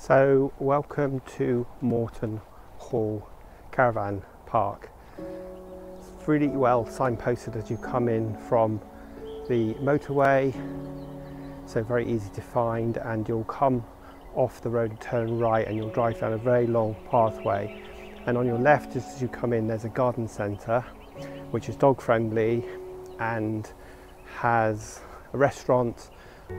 So welcome to Morton Hall Caravan Park. It's really well signposted as you come in from the motorway, so very easy to find, and you'll come off the road and turn right and you'll drive down a very long pathway, and on your left just as you come in there's a garden centre which is dog friendly and has a restaurant,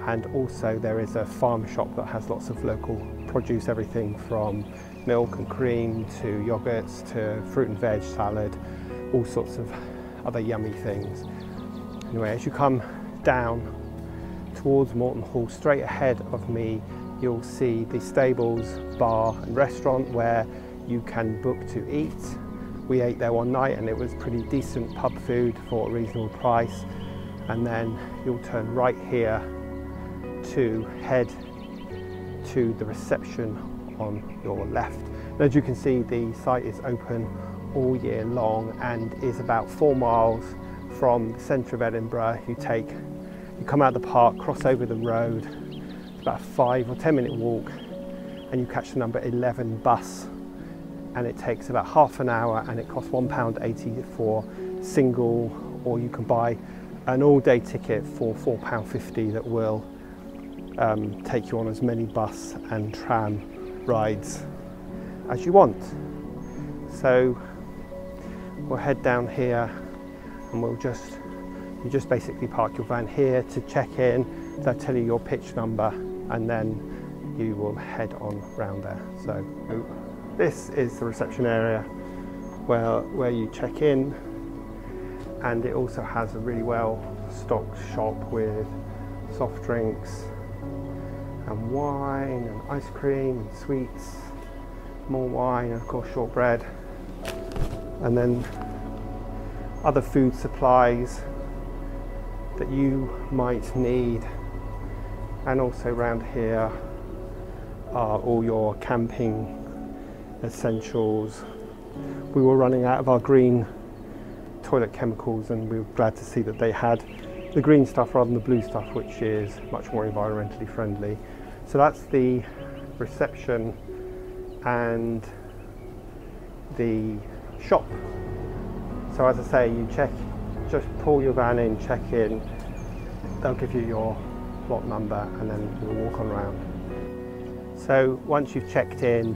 and also there is a farm shop that has lots of local produce, everything from milk and cream to yogurts to fruit and veg salad, all sorts of other yummy things. Anyway, as you come down towards Morton Hall, straight ahead of me you'll see the stables, bar and restaurant where you can book to eat. We ate there one night and it was pretty decent pub food for a reasonable price, and then you'll turn right here to head to the reception on your left. And as you can see, the site is open all year long and is about 4 miles from the centre of Edinburgh. You come out of the park, cross over the road, it's about a 5 or 10 minute walk, and you catch the number 11 bus, and it takes about half an hour and it costs £1.80 for single, or you can buy an all-day ticket for £4.50 that will take you on as many bus and tram rides as you want. So we'll head down here and you just basically park your van here to check in. They'll tell you your pitch number and then you will head on round there. So this is the reception area where you check in, and it also has a really well stocked shop with soft drinks and wine and ice cream and sweets, more wine and of course shortbread, and then other food supplies that you might need. And also around here are all your camping essentials. We were running out of our green toilet chemicals and we were glad to see that they had the green stuff rather than the blue stuff, which is much more environmentally friendly. So that's the reception and the shop. So as I say, you check, just pull your van in, check in, they'll give you your lot number and then you'll walk on round. So once you've checked in,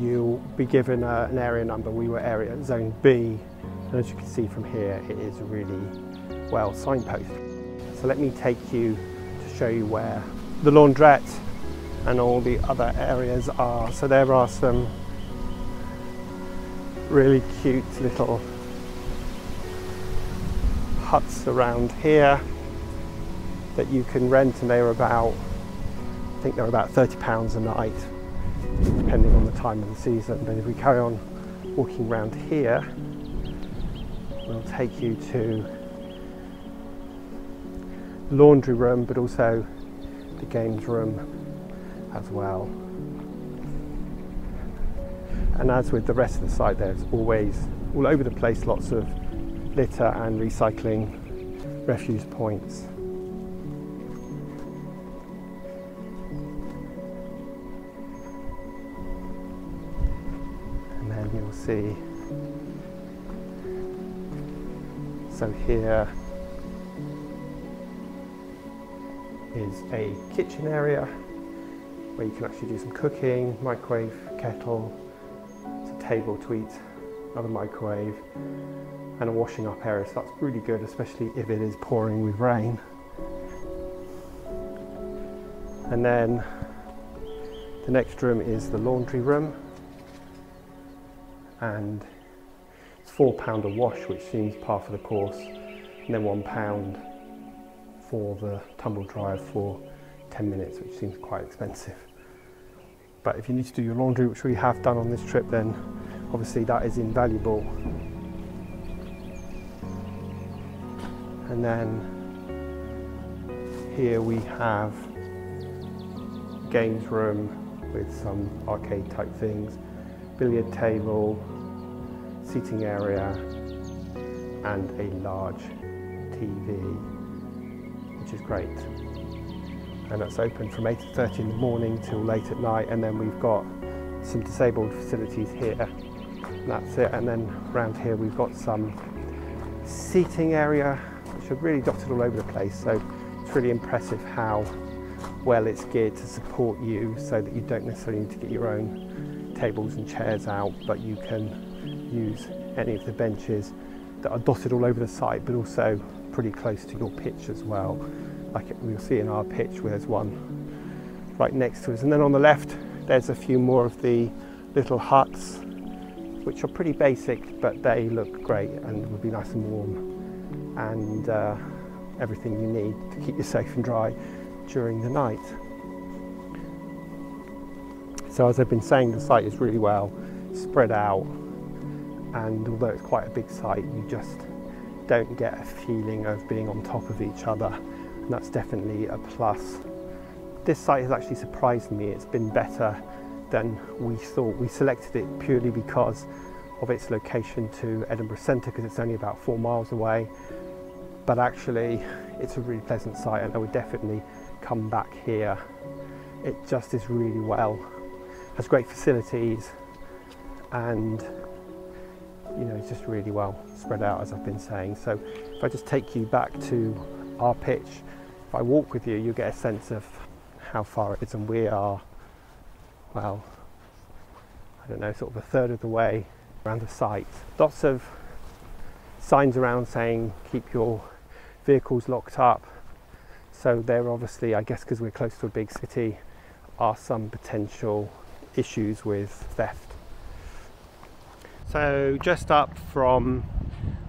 you'll be given an area number. We were area zone B, and as you can see from here it is really well signposted. So let me take you to show you where the laundrette and all the other areas are. So there are some really cute little huts around here that you can rent, and I think they're about £30 a night depending on the time of the season. But if we carry on walking around here, we'll take you to laundry room but also the games room as well. And as with the rest of the site, there's always all over the place lots of litter and recycling refuse points. And then you'll see, so here is a kitchen area where you can actually do some cooking, microwave, kettle, it's a table to eat, another microwave, and a washing up area. So that's really good, especially if it is pouring with rain. And then the next room is the laundry room, and it's £4 a wash, which seems par for the course, and then £1 for the tumble dryer for 10 minutes, which seems quite expensive. But if you need to do your laundry, which we have done on this trip, then obviously that is invaluable. And then here we have a games room with some arcade type things, billiard table, seating area, and a large TV, which is great. and that's open from 8:30 in the morning till late at night, and then we've got some disabled facilities here, and that's it. And then around here we've got some seating area which are really dotted all over the place, so it's really impressive how well it's geared to support you, so that you don't necessarily need to get your own tables and chairs out, but you can use any of the benches that are dotted all over the site, but also pretty close to your pitch as well. Like we'll see in our pitch where there's one right next to us. And then on the left there's a few more of the little huts which are pretty basic, but they look great and will be nice and warm and everything you need to keep you safe and dry during the night. So as I've been saying, the site is really well spread out, and although it's quite a big site, you just don't get a feeling of being on top of each other, and that's definitely a plus. This site has actually surprised me. It's been better than we thought. We selected it purely because of its location to Edinburgh Centre, because it's only about 4 miles away, but actually it's a really pleasant site and I would definitely come back here. It just is really well, has great facilities, and you know, it's just really well spread out, as I've been saying. So if I just take you back to our pitch, if I walk with you, you'll get a sense of how far it is, and we are, well, I don't know, sort of a third of the way around the site. Lots of signs around saying keep your vehicles locked up, so there obviously, I guess because we're close to a big city, are some potential issues with theft. So just up from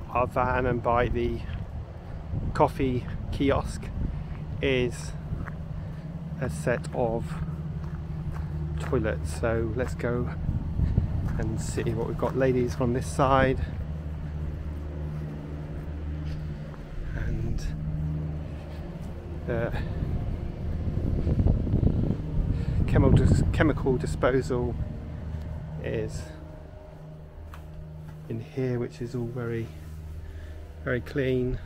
our van and by the coffee kiosk is a set of toilets. So let's go and see what we've got. Ladies from this side and the chemical disposal is in here, which is all very, very clean.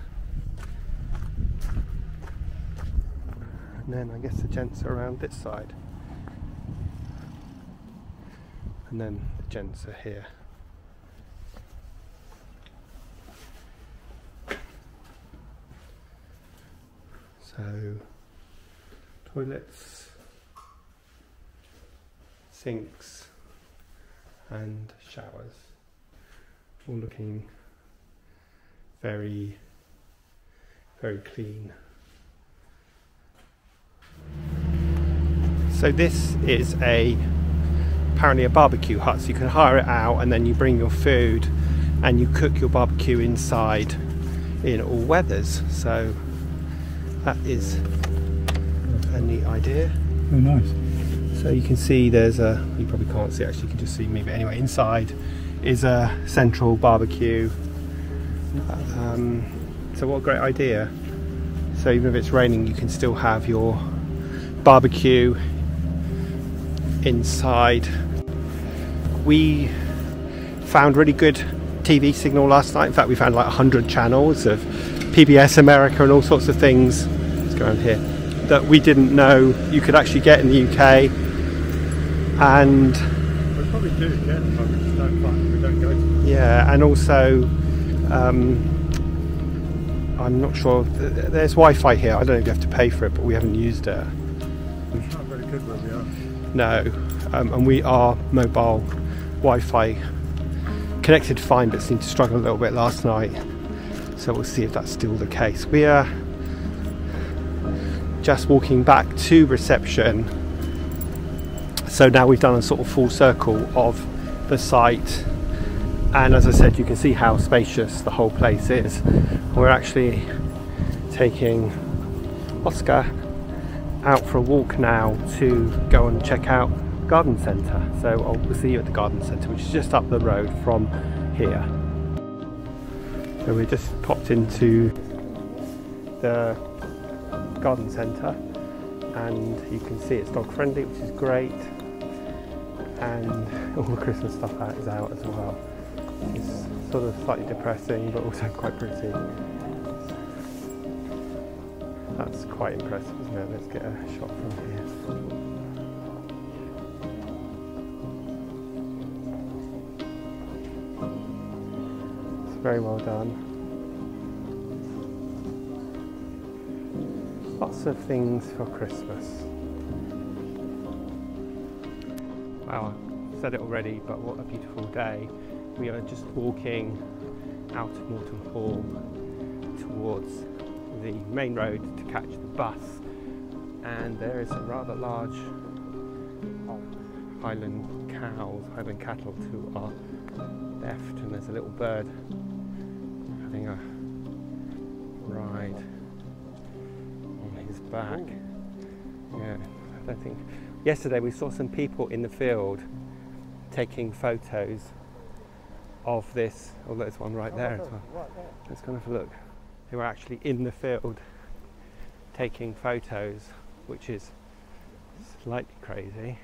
And then I guess the gents are around this side, and then the gents are here. So toilets, sinks and showers, all looking very, very clean. So this is apparently a barbecue hut, so you can hire it out and then you bring your food and you cook your barbecue inside in all weathers. So that is a neat idea. Oh, nice. So you can see there's a, you probably can't see actually, you can just see me, but anyway, inside is a central barbecue. So what a great idea. So even if it's raining, you can still have your barbecue inside. We found really good TV signal last night. In fact, we found like 100 channels of PBS America and all sorts of things, let's go around here, that we didn't know you could actually get in the UK. And we probably do get them, but we just don't find them, we don't go to them. Yeah, and also I'm not sure, there's Wi-Fi here, I don't know if you have to pay for it, but we haven't used it. It's not very good where we are. No, and we are mobile Wi-Fi connected fine, but seemed to struggle a little bit last night, so we'll see if that's still the case. We are just walking back to reception. So now we've done a sort of full circle of the site, and as I said, you can see how spacious the whole place is. We're actually taking Oscar out for a walk now to go and check out Garden Centre. So I'll see you at the Garden Centre, which is just up the road from here. So we just popped into the Garden Centre, and you can see it's dog friendly, which is great. And all the Christmas stuff is out as well. It's sort of slightly depressing, but also quite pretty. That's quite impressive, isn't it? Let's get a shot from here. It's very well done. Lots of things for Christmas. Wow, I said it already, but what a beautiful day. We are just walking out of Morton Hall towards the main road to catch the bus, and there is a rather large highland cattle to our left, and there's a little bird having a ride on his back. Yeah, I don't think. Yesterday we saw some people in the field taking photos of this. Oh, there's one right there as well. Right there. Let's go and have a look. They were actually in the field taking photos, which is slightly crazy.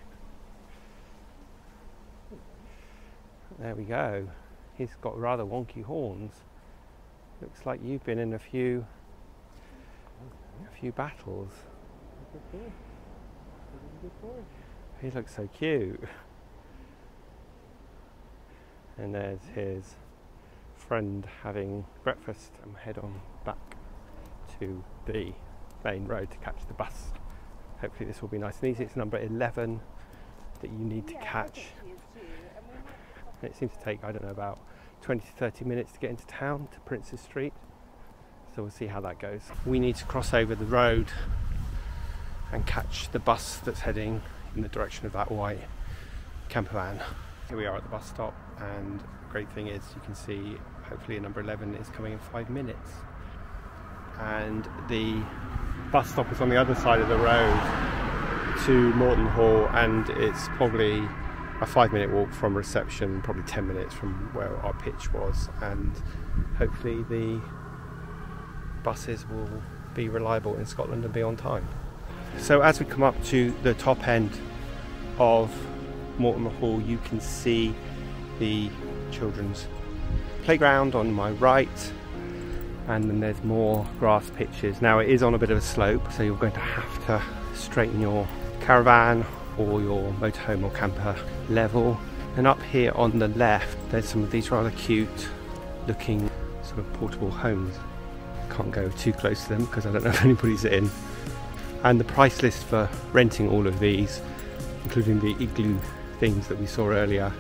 There we go. He's got rather wonky horns. Looks like you've been in a few battles. He looks so cute. And there's his friend having breakfast, and head on back to the main road to catch the bus. Hopefully this will be nice and easy. It's number 11 that you need to catch. And it seems to take, I don't know, about 20 to 30 minutes to get into town, to Prince's Street. So we'll see how that goes. We need to cross over the road and catch the bus that's heading in the direction of that white camper van. Here we are at the bus stop, and the great thing is you can see hopefully number 11 is coming in 5 minutes, and the bus stop is on the other side of the road to Morton Hall, and it's probably a 5-minute walk from reception, probably 10 minutes from where our pitch was, and hopefully the buses will be reliable in Scotland and be on time. So as we come up to the top end of Morton Hall, you can see the children's playground on my right, and then there's more grass pitches. Now it is on a bit of a slope, so you're going to have to straighten your caravan or your motorhome or camper level. And up here on the left there's some of these rather cute looking sort of portable homes. Can't go too close to them because I don't know if anybody's in. And the price list for renting all of these, including the igloo things that we saw earlier,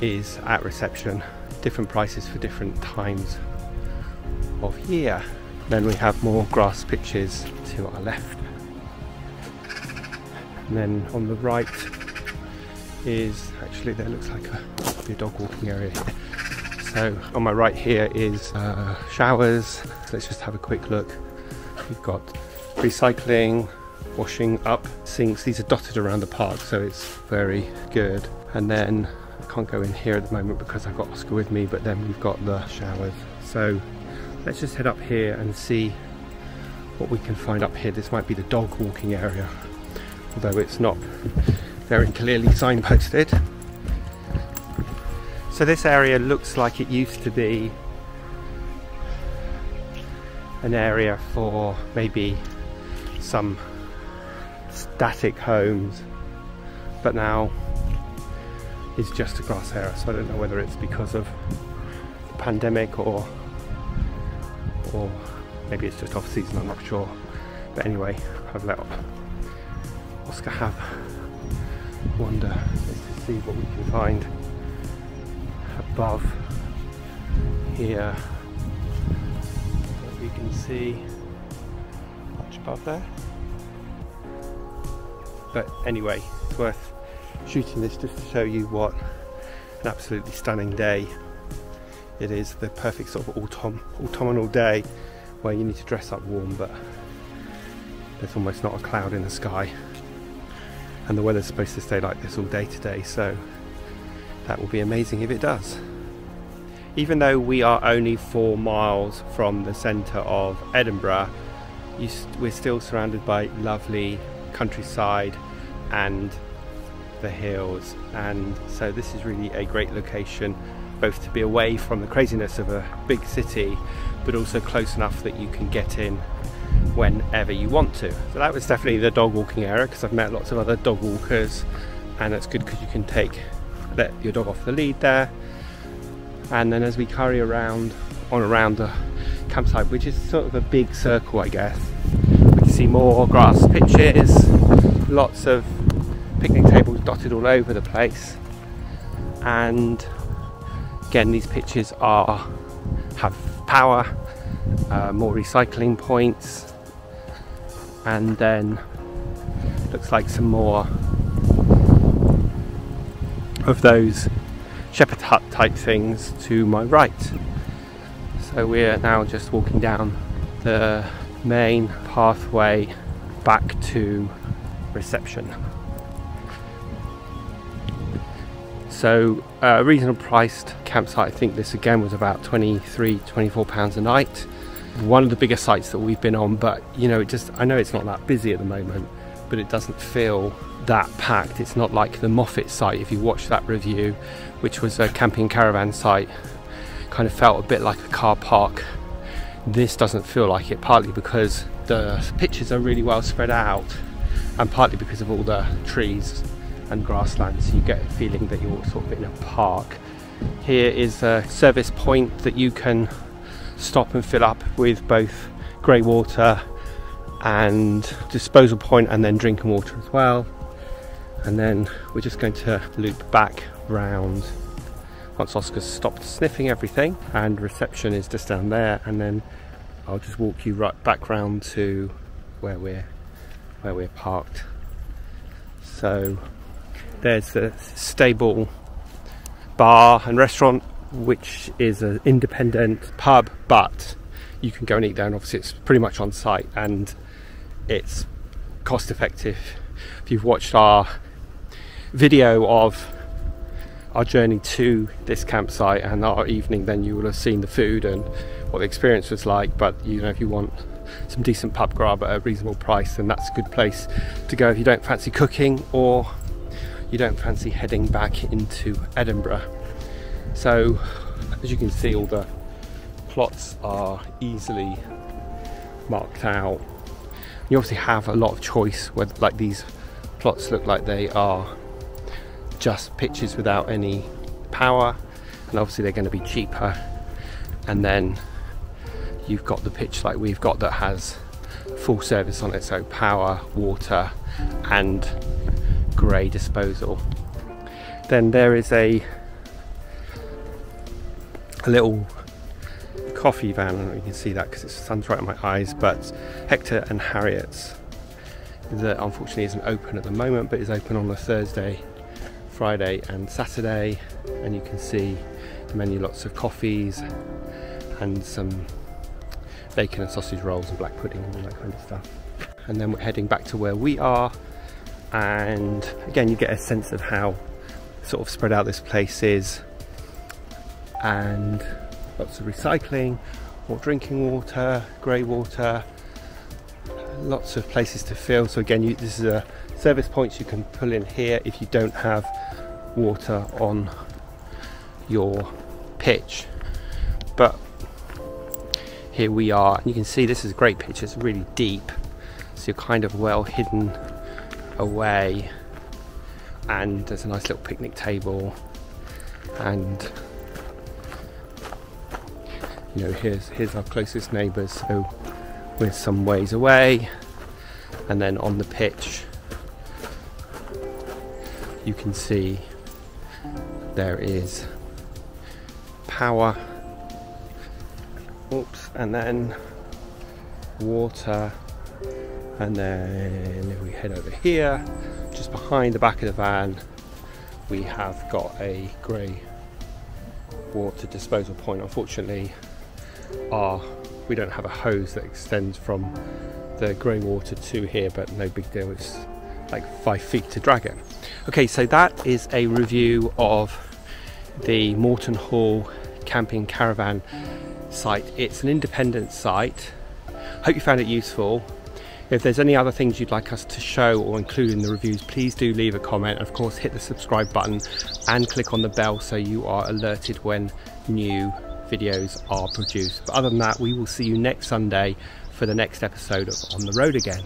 is at reception. Different prices for different times of year. Then we have more grass pitches to our left, and then on the right is actually, there looks like a dog walking area here. So on my right here is showers. Let's just have a quick look. We've got recycling, washing up, sinks. These are dotted around the park, so it's very good. And then I can't go in here at the moment because I've got Oscar with me, but then we've got the showers. So let's just head up here and see what we can find up here. This might be the dog walking area, although it's not very clearly signposted. So this area looks like it used to be an area for maybe some static homes, but now it's just a grass area. So I don't know whether it's because of the pandemic or maybe it's just off season, I'm not sure. But anyway, I've let Oscar have a wander. Let's just see what we can find above here. You can see much above there. But anyway, it's worth shooting this just to show you what an absolutely stunning day it is. The perfect sort of autumnal day where you need to dress up warm, but there's almost not a cloud in the sky. And the weather's supposed to stay like this all day today, so that will be amazing if it does. Even though we are only 4 miles from the centre of Edinburgh, we're still surrounded by lovely countryside and the hills, and so this is really a great location both to be away from the craziness of a big city, but also close enough that you can get in whenever you want to. So that was definitely the dog walking area, because I've met lots of other dog walkers, and it's good because you can let your dog off the lead there. And then as we curry around the campsite, which is sort of a big circle, I guess, we can see more grass pitches, lots of picnic tables dotted all over the place. And again, these pitches have power, more recycling points, and then looks like some more of those shepherd hut type things to my right. So we're now just walking down the main pathway back to reception. So a reasonable priced campsite. I think this again was about £23–24 a night. One of the bigger sites that we've been on, but you know, I know it's not that busy at the moment, but it doesn't feel that packed. It's not like the Moffat site, if you watch that review, which was a camping caravan site, kind of felt a bit like a car park. This doesn't feel like it, partly because the pitches are really well spread out, and partly because of all the trees and grasslands, so you get a feeling that you're sort of in a park. Here is a service point that you can stop and fill up with both grey water and disposal point, and then drinking water as well. And then we're just going to loop back round once Oscar's stopped sniffing everything, and reception is just down there, and then I'll just walk you right back round to where we're parked. So there's the stable bar and restaurant, which is an independent pub, but you can go and eat there, and obviously it's pretty much on site, and it's cost effective. If you've watched our video of our journey to this campsite and our evening, then you will have seen the food and what the experience was like. But you know, if you want some decent pub grub at a reasonable price, then that's a good place to go if you don't fancy cooking or you don't fancy heading back into Edinburgh. So as you can see, all the plots are easily marked out. You obviously have a lot of choice, where like these plots look like they are just pitches without any power, and obviously they're going to be cheaper. And then you've got the pitch like we've got that has full service on it, so power, water and grey disposal. Then there is a little coffee van. I don't know if you can see that because the sun's right in my eyes, but Hector and Harriet's, that unfortunately isn't open at the moment, but is open on a Thursday, Friday and Saturday. And you can see the menu, lots of coffees and some bacon and sausage rolls and black pudding and all that kind of stuff. And then we're heading back to where we are, and again you get a sense of how sort of spread out this place is, and lots of recycling, more drinking water, grey water, lots of places to fill. So again, this is a service points you can pull in here if you don't have water on your pitch. But here we are, and you can see this is a great pitch, it's really deep, so you're kind of well hidden away, and there's a nice little picnic table. And you know, here's our closest neighbours, so we're some ways away. And then on the pitch you can see there is power, oops, and then water. And then if we head over here, just behind the back of the van, we have got a grey water disposal point. Unfortunately, we don't have a hose that extends from the grey water to here, but no big deal, it's like 5 feet to drag it. Okay, so that is a review of the Morton Hall Camping Caravan site. It's an independent site. Hope you found it useful. If there's any other things you'd like us to show or include in the reviews, please do leave a comment. Of course, hit the subscribe button and click on the bell so you are alerted when new videos are produced. But other than that, we will see you next Sunday for the next episode of On the Road Again.